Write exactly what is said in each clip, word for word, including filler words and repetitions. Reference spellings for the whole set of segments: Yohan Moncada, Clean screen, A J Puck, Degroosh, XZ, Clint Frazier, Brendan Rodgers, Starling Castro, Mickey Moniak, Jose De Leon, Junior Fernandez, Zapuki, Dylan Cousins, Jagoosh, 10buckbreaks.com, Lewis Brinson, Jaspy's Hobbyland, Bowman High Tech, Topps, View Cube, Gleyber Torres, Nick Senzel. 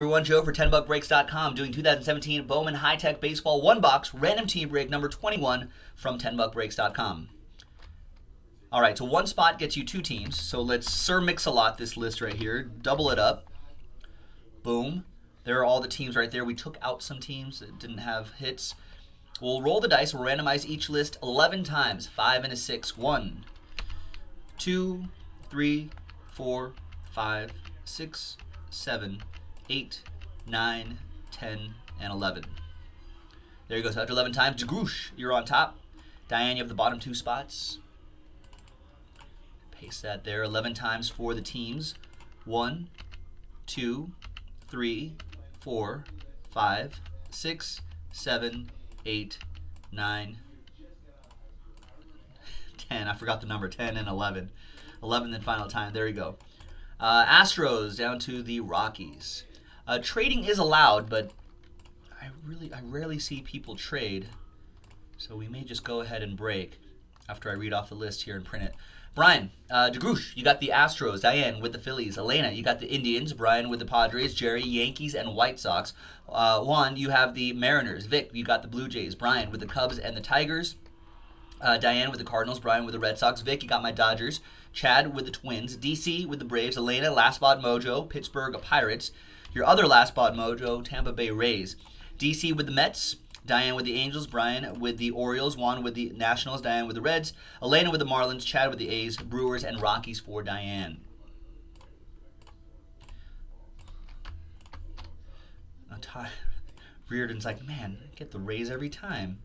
Everyone, Joe for ten buck breaks dot com doing two thousand seventeen Bowman High Tech Baseball one box random team break number twenty-one from ten buck breaks dot com. All right, so one spot gets you two teams. So let's Sir Mix-a-Lot this list right here. Double it up. Boom. There are all the teams right there. We took out some teams that didn't have hits. We'll roll the dice. We'll randomize each list eleven times. Five and a six. One, two, three, four, five, six, seven, eight, nine, ten, and eleven. There you go. So after eleven times, Jagoosh, you're on top. Diane, you have the bottom two spots. Paste that there. eleven times for the teams. one, two, three, four, five, six, seven, eight, nine, ten. I forgot the number. ten and eleven. eleven and final time. There you go. Uh, Astros down to the Rockies. Uh, trading is allowed, but I really, I rarely see people trade, so we may just go ahead and break after I read off the list here and print it. Brian, uh, Degroosh, you got the Astros. Diane with the Phillies. Elena, you got the Indians. Brian with the Padres. Jerry, Yankees and White Sox. Uh, Juan, you have the Mariners. Vic, you got the Blue Jays. Brian with the Cubs and the Tigers. Uh, Diane with the Cardinals, Brian with the Red Sox, Vic, you got my Dodgers, Chad with the Twins, D C with the Braves, Elena, Last Bod Mojo, Pittsburgh Pirates, your other Last Bod Mojo, Tampa Bay Rays, D C with the Mets, Diane with the Angels, Brian with the Orioles, Juan with the Nationals, Diane with the Reds, Elena with the Marlins, Chad with the A's, Brewers, and Rockies for Diane. I'm tired. Reardon's like, man, I get the Rays every time.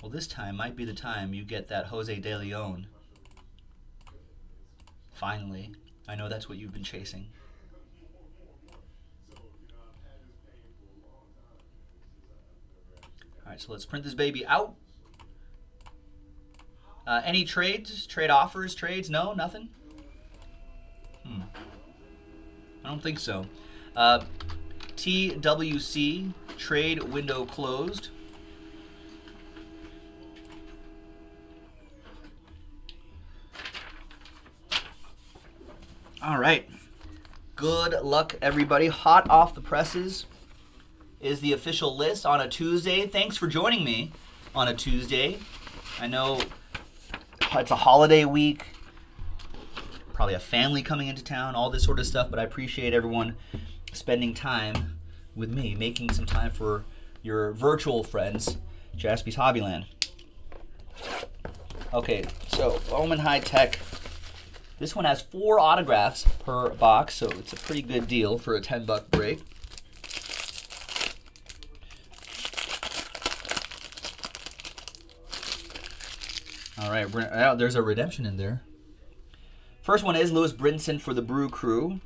Well, this time might be the time you get that Jose De Leon. Finally. I know that's what you've been chasing. All right, so let's print this baby out. Uh, any trades? Trade offers? Trades? No? Nothing? Hmm. I don't think so. Uh, T W C, trade window closed. All right, good luck, everybody. Hot off the presses is the official list on a Tuesday. Thanks for joining me on a Tuesday. I know it's a holiday week, probably a family coming into town, all this sort of stuff, but I appreciate everyone spending time with me, making some time for your virtual friends, Jaspy's Hobbyland. Okay, so Bowman High Tech. This one has four autographs per box, so it's a pretty good deal for a ten buck break. All right, oh, there's a redemption in there. First one is Lewis Brinson for the Brew Crew.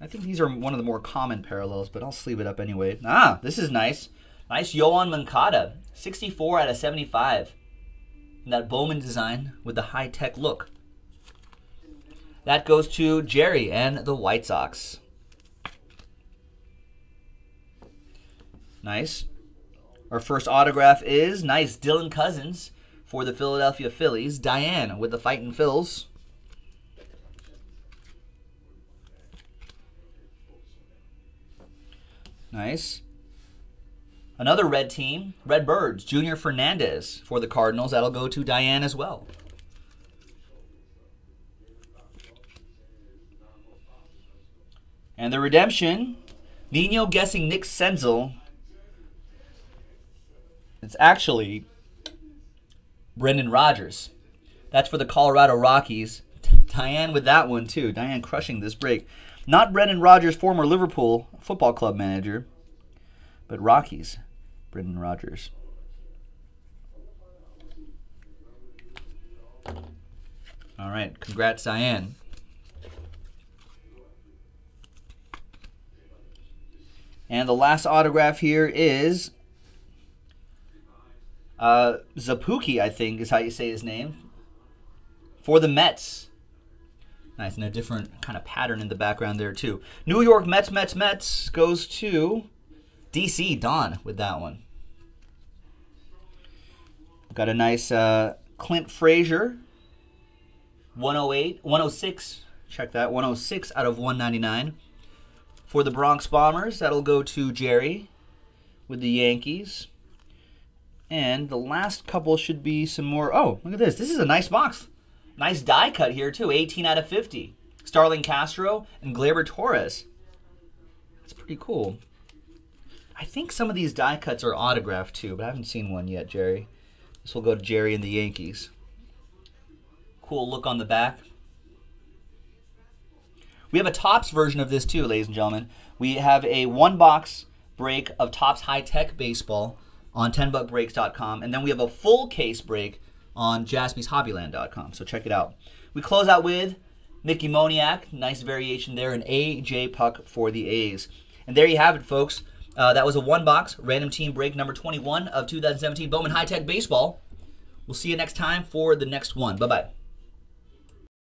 I think these are one of the more common parallels, but I'll sleeve it up anyway. Ah, this is nice. Nice Yohan Moncada, sixty-four out of seventy-five. And that Bowman design with the high-tech look. That goes to Jerry and the White Sox. Nice. Our first autograph is nice Dylan Cousins for the Philadelphia Phillies. Diane with the Fightin' Phils. Nice. Another red team, Red Birds, Junior Fernandez for the Cardinals. That'll go to Diane as well. And the redemption, Nino guessing Nick Senzel. It's actually Brendan Rodgers. That's for the Colorado Rockies. Diane with that one too. Diane crushing this break. Not Brendan Rodgers, former Liverpool football club manager, but Rockies, Brendan Rodgers. All right, congrats, Diane. And the last autograph here is uh, Zapuki, I think is how you say his name, for the Mets. Nice, and a different kind of pattern in the background there too. New York Mets, Mets, Mets goes to D C Don with that one. Got a nice uh, Clint Frazier, one oh eight, one oh six, check that, one oh six out of one ninety-nine. For the Bronx Bombers, that'll go to Jerry with the Yankees. And the last couple should be some more. Oh, look at this. This is a nice box. Nice die cut here, too. eighteen out of fifty. Starling Castro and Gleyber Torres. That's pretty cool. I think some of these die cuts are autographed, too, but I haven't seen one yet, Jerry. This will go to Jerry and the Yankees. Cool look on the back. We have a Topps version of this, too, ladies and gentlemen. We have a one-box break of Topps High Tech Baseball on ten buck breaks dot com, and then we have a full case break on Jaspy's Hobbyland dot com, so check it out. We close out with Mickey Moniak, nice variation there, and A J Puck for the A's. And there you have it, folks. Uh, that was a one-box random team break number twenty-one of two thousand seventeen Bowman High Tech Baseball. We'll see you next time for the next one. Bye-bye.